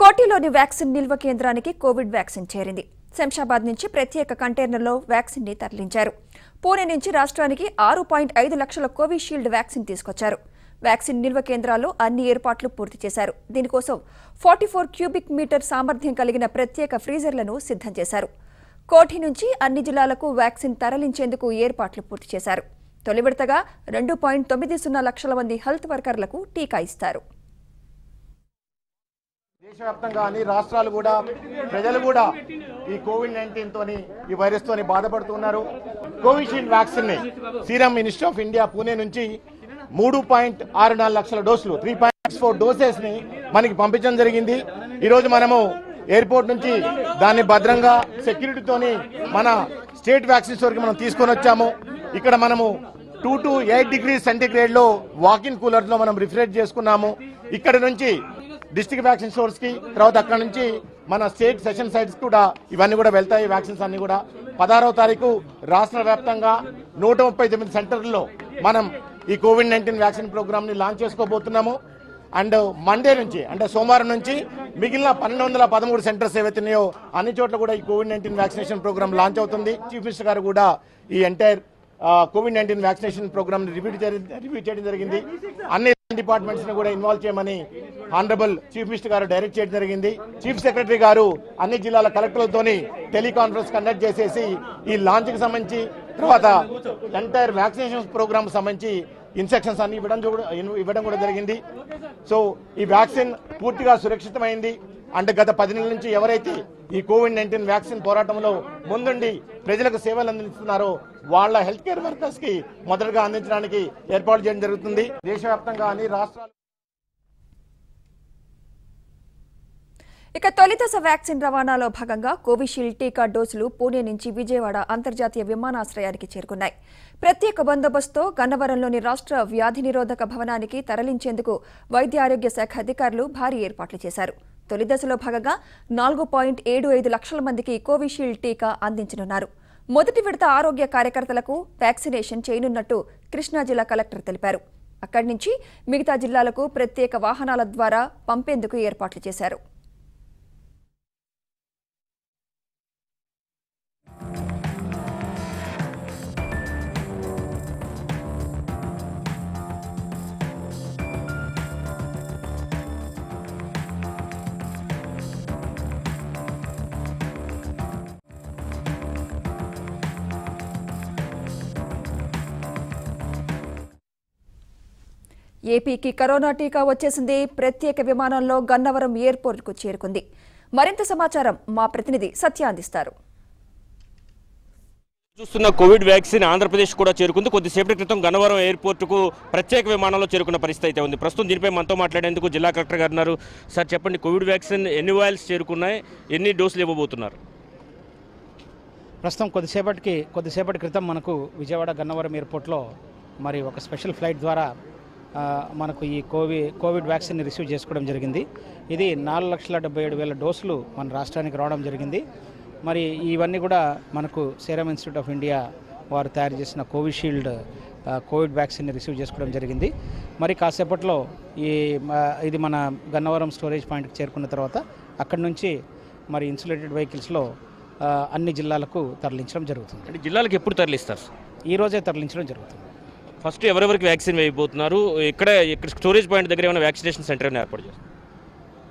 కోటిలోని vaccine నిల్వ కేంద్రానికి Covid vaccine చేరింది. శంషాబాద్ నుంచి ప్రత్యేక కంటైనర్లో వ్యాక్సిన్ ని తరలించారు. పూణే నుంచి రాష్ట్రానికి 6.5 లక్షల కోవిషీల్డ్ వ్యాక్సిన్ తీసుకొచ్చారు. వ్యాక్సిన్ నిల్వ కేంద్రాల్లో అన్ని ఏర్పాట్లు పూర్తి చేశారు. దీని కోసం 44 క్యూబిక్ మీటర్ సామర్థ్యం కలిగిన ప్రత్యేక ఫ్రీజర్లను సిద్ధం చేశారు. కోటి నుంచి అన్ని జిల్లాలకు వ్యాక్సిన్ తరలించేందుకు ఏర్పాట్లు పూర్తి చేశారు. తొలి విడతగా 2.90 లక్షల మంది హెల్త్ వర్కర్లకు టీకా ఇస్తారు. దేశవ్యాప్తంగా అన్ని రాష్ట్రాలు కూడా ప్రజలు కూడా ఈ కోవిడ్-19 తోని ఈ వైరస్ తోని బాధపడుతున్నారు. కోవిషీల్డ్ వ్యాక్సిన్ ని serum institute of India Pune నుంచి 3.64 లక్షల డోసులు 3.64 డోసెస్ ని మనకి పంపించడం జరిగింది. ఈరోజు మనము ఎయిర్పోర్ట్ నుంచి దాన్ని భద్రంగా సెక్యూరిటీతోని మన స్టేట్ వ్యాక్సిన్ స్టోర్కి మనం తీసుకొని వచ్చాము. ఇక్కడ మనము 2 to 8 డిగ్రీ సెంటిగ్రేడ్ లో వాకిన్ కూలర్ లో మనం రిఫ్రిజరేట్ చేసుకున్నాము. ఇక్కడ నుంచి డిస్ట్రిక్ట్ వ్యాక్సిన్ స్టోర్స్ కి, తర్వాత అక్కడ నుంచి మన స్టేట్ సెషన్ సైట్స్ కూడా ఇవన్నీ కూడా వెళ్తాయి. వ్యాక్సిన్స్ అన్ని కూడా 16వ తారీఖు రాష్ట్ర వ్యాప్తంగా 139 సెంటర్లలో మనం ఈ కోవిడ్-19 వ్యాక్సిన్ ప్రోగ్రామ్ ని లాంచ్ చేసుకోబోతున్నాము. అండ్ మండే నుంచి అంటే సోమవారం నుంచి మిగిలిన 1213 సెంటర్స్ ఏవైతున్నాయో అన్ని చోట్ల కూడా ఈ కోవిడ్-19 వ్యాక్సినేషన్ ప్రోగ్రామ్ లాంచ్ అవుతుంది. చీఫ్ మినిస్టర్ గారు కూడా ఈ ఎంటైర్ కోవిడ్-19 వ్యాక్సినేషన్ ప్రోగ్రామ్ రివ్యూ చేయడం జరిగింది. అన్ని డిపార్ట్మెంట్స్ ని కూడా ఇన్వాల్వ్ చేయమని ఆనరబుల్ చీఫ్ మినిస్టర్ గారు డైరెక్ట్ చేయడం జరిగింది. చీఫ్ సెక్రటరీ గారు అన్ని జిల్లాల కలెక్టర్లతోని టెలికాన్ఫరెన్స్ కండక్ట్ చేసేసి ఈ లాంచ్ కి సంబంధించి, తర్వాత ఎంటైర్ వ్యాక్సినేషన్ ప్రోగ్రామ్ సంబంధించి ఇన్స్ట్రక్షన్స్ అన్ని ఇవ్వడం కూడా జరిగింది. సో ఈ వ్యాక్సిన్ పూర్తిగా సురక్షితమైంది. అంటే గత 10 నెలల నుంచి ఎవరైతే ఈ కోవిడ్-19 వ్యాక్సిన్ పోరాటంలో ముందుండి ప్రజలకు సేవలు అందిస్తున్నారో వాళ్ళ హెల్త్ కేర్ వర్కర్స్ కి మొదటగా అందించడానికి ఏర్పాటు చేయడం జరుగుతుంది. దేశవ్యాప్తంగా అన్ని రాష్ట్రాలు ఇక తొలిదశ వ్యాక్సిన్ రవాణాలో భాగంగా కోవిషీల్డ్ టీకా డోసులు పూణే నుంచి విజయవాడ అంతర్జాతీయ విమానాశ్రయానికి చేరుకున్నాయి. ప్రత్యేక బందోబస్తుతో గన్నవరంలోని రాష్ట్ర వ్యాధి నిరోధక భవనానికి తరలించేందుకు వైద్య ఆరోగ్య శాఖ అధికారులు భారీ ఏర్పాట్లు చేశారు. తొలి దశలో భాగంగా 4.75 లక్షల మందికి కోవిషీల్డ్ టీకా అందించనున్నారు. మొదటి విడత ఆరోగ్య కార్యకర్తలకు వ్యాక్సినేషన్ చేయనున్నట్టు కృష్ణా జిల్లా కలెక్టర్ తెలిపారు. అక్కడి నుంచి మిగతా జిల్లాలకు ప్రత్యేక వాహనాల ద్వారా పంపేందుకు ఏర్పాట్లు చేశారు. ఏపీకి కరోనా టీకా వచ్చేసింది. ప్రత్యేక విమానంలో గన్నవరం ఎయిర్పోర్ట్కు చేరుకుంది. మరింత సమాచారం మా ప్రతినిధి సత్య అందిస్తారు. చూస్తున్న కోవిడ్ వ్యాక్సిన్ ఆంధ్రప్రదేశ్ కూడా చేరుకుంది. కొద్దిసేపటి క్రితం గన్నవరం ఎయిర్పోర్టుకు ప్రత్యేక విమానంలో చేరుకున్న పరిస్థితి అయితే ఉంది. ప్రస్తుతం దీనిపై మనతో మాట్లాడేందుకు జిల్లా కలెక్టర్ గారు ఉన్నారు. సార్ చెప్పండి, కోవిడ్ వ్యాక్సిన్ ఎన్ని వాయిల్స్ చేరుకున్నాయి, ఎన్ని డోసులు ఇవ్వబోతున్నారు? ప్రస్తుతం కొద్దిసేపటి క్రితం మనకు విజయవాడ గన్నవరం ఎయిర్పోర్ట్లో మరి ఒక స్పెషల్ ఫ్లైట్ ద్వారా మనకు ఈ కోవిడ్ వ్యాక్సిన్ని రిసీవ్ చేసుకోవడం జరిగింది. ఇది 4,77,000 డోసులు మన రాష్ట్రానికి రావడం జరిగింది. మరి ఇవన్నీ కూడా మనకు సీరం ఇన్స్టిట్యూట్ ఆఫ్ ఇండియా వారు తయారు చేసిన కోవిషీల్డ్ కోవిడ్ వ్యాక్సిన్ని రిసీవ్ చేసుకోవడం జరిగింది. మరి కాసేపట్లో ఇది మన గన్నవరం స్టోరేజ్ పాయింట్కి చేరుకున్న తర్వాత అక్కడి నుంచి మరి ఇన్సులేటెడ్ వెహికల్స్లో అన్ని జిల్లాలకు తరలించడం జరుగుతుంది. అంటే జిల్లాలకు ఎప్పుడు తరలిస్తారు? ఈరోజే తరలించడం జరుగుతుంది. ఫస్ట్ ఎవరెవరికి వ్యాక్సిన్ వేయబోతున్నారు? ఇక్కడ స్టోరేజ్ పాయింట్ దగ్గర ఏమైనా వ్యాక్సినేషన్ సెంటర్ ఏర్పాటు చేస్తారు?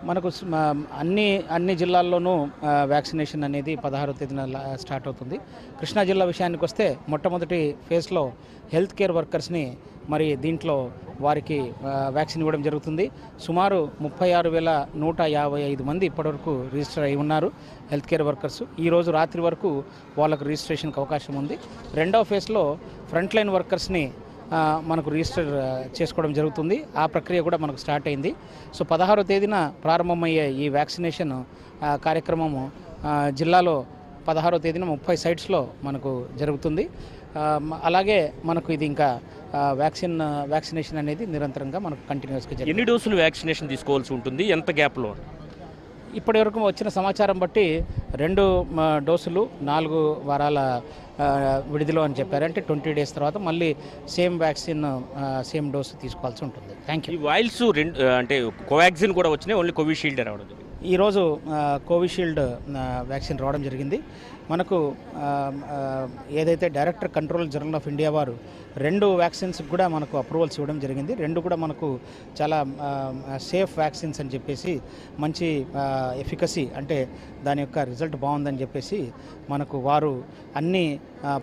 మనకు అన్ని జిల్లాల్లోనూ వ్యాక్సినేషన్ అనేది 16వ తేదీన స్టార్ట్ అవుతుంది. కృష్ణా జిల్లా విషయానికి వస్తే మొట్టమొదటి ఫేజ్లో హెల్త్ కేర్ వర్కర్స్ని మరి దీంట్లో వారికి వ్యాక్సిన్ ఇవ్వడం జరుగుతుంది. సుమారు 36,155 మంది ఇప్పటివరకు రిజిస్టర్ అయి ఉన్నారు హెల్త్ కేర్ వర్కర్స్. ఈరోజు రాత్రి వరకు వాళ్ళకు రిజిస్ట్రేషన్కి అవకాశం ఉంది. రెండవ ఫేజ్లో ఫ్రంట్ లైన్ వర్కర్స్ని మనకు రిజిస్టర్ చేసుకోవడం జరుగుతుంది. ఆ ప్రక్రియ కూడా మనకు స్టార్ట్ అయింది. సో 16వ తేదీన ప్రారంభమయ్యే ఈ వ్యాక్సినేషన్ కార్యక్రమము జిల్లాలో 16వ తేదీన 30 సైట్స్లో మనకు జరుగుతుంది. అలాగే మనకు ఇది ఇంకా వ్యాక్సినేషన్ అనేది నిరంతరంగా మనకు కంటిన్యూస్గా జరుగుతుంది. ఎన్ని డోసులు వ్యాక్సినేషన్ తీసుకోవాల్సి ఉంటుంది? ఎంత గ్యాప్లో? ఇప్పటివరకు వచ్చిన సమాచారం బట్టి 2 డోసులు 4 వారాల విడిదిలో అని చెప్పారు. అంటే 20 డేస్ తర్వాత మళ్ళీ సేమ్ వ్యాక్సిన్ సేమ్ డోసు తీసుకోవాల్సి ఉంటుంది. థాంక్యూ. ఈ వైల్స్ అంటే కోవాక్సిన్ కూడా వచ్చినాయి, ఓన్లీ కోవిషీల్డ్ రావడం జరిగింది. ఈ రోజు కోవిషీల్డ్ వ్యాక్సిన్ రావడం జరిగింది. మనకు ఏదైతే director control general of India వారు 2 వ్యాక్సిన్స్ కూడా మనకు అప్రూవల్స్ ఇవ్వడం జరిగింది. 2 కూడా మనకు చాలా సేఫ్ వ్యాక్సిన్స్ అని చెప్పేసి, మంచి ఎఫికసీ అంటే దాని యొక్క రిజల్ట్ బాగుందని చెప్పేసి మనకు వారు అన్ని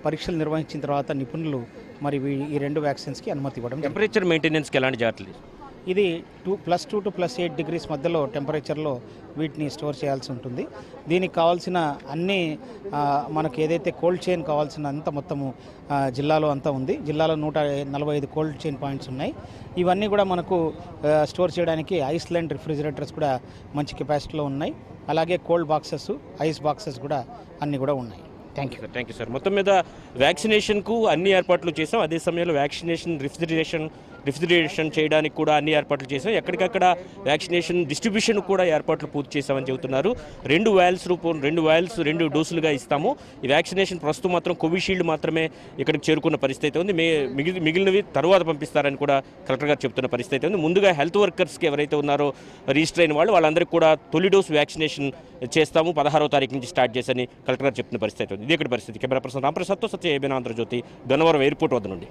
పరీక్షలు నిర్వహించిన తర్వాత నిపుణులు మరి ఈ 2 వ్యాక్సిన్స్కి అనుమతి ఇవ్వడం. టెంపరేచర్ మెయింటెనెన్స్కి ఎలాంటి జాగ్రత్తలు? ఇది +2 to +8 డిగ్రీస్ మధ్యలో టెంపరేచర్లో వీటిని స్టోర్ చేయాల్సి ఉంటుంది. దీనికి కావాల్సిన అన్ని మనకు ఏదైతే కోల్డ్ చైన్ కావాల్సిన అంత మొత్తము జిల్లాలో అంతా ఉంది. జిల్లాలో 145 కోల్డ్ చైన్ పాయింట్స్ ఉన్నాయి. ఇవన్నీ కూడా మనకు స్టోర్ చేయడానికి ఐస్లాండ్ రిఫ్రిజిరేటర్స్ కూడా మంచి కెపాసిటీలో ఉన్నాయి. అలాగే కోల్డ్ బాక్సెస్, ఐస్ బాక్సెస్ కూడా అన్నీ కూడా ఉన్నాయి. Thank you sir. మొత్తం మీద వ్యాక్సినేషన్కు అన్ని ఏర్పాట్లు చేసాం. అదే సమయంలో వ్యాక్సినేషన్ రిఫ్రిజిరేషన్ చేయడానికి కూడా అన్ని ఏర్పాట్లు చేసాం. ఎక్కడికక్కడ వ్యాక్సినేషన్ డిస్ట్రిబ్యూషన్ కూడా ఏర్పాట్లు పూర్తి చేసామని చెబుతున్నారు. 2 డోసులుగా ఇస్తాము. ఈ వ్యాక్సినేషన్ ప్రస్తుతం మాత్రం కోవిషీల్డ్ మాత్రమే ఇక్కడికి చేరుకున్న పరిస్థితి ఉంది. మిగిలినవి తర్వాత పంపిస్తారని కూడా కలెక్టర్ గారు చెప్తున్న పరిస్థితి ఉంది. ముందుగా హెల్త్ వర్కర్స్కి ఎవరైతే ఉన్నారో రిజిస్టర్ అయిన వాళ్ళందరికీ కూడా 1వ డోసు వ్యాక్సినేషన్ చేస్తాము, 16వ తారీఖు నుంచి స్టార్ట్ చేశారని కలెక్టర్ గారు చెప్తున్న పరిస్థితి ఉంది. ఇదే ఇక్కడ పరిస్థితి. కెమెరా పర్సన్ రామప్రసాద్తో సత్య ఏబీఎన్ ఆంధ్రజ్యోతి, గన్నవరం ఎయిర్పోర్ట్ వద్ద నుండి.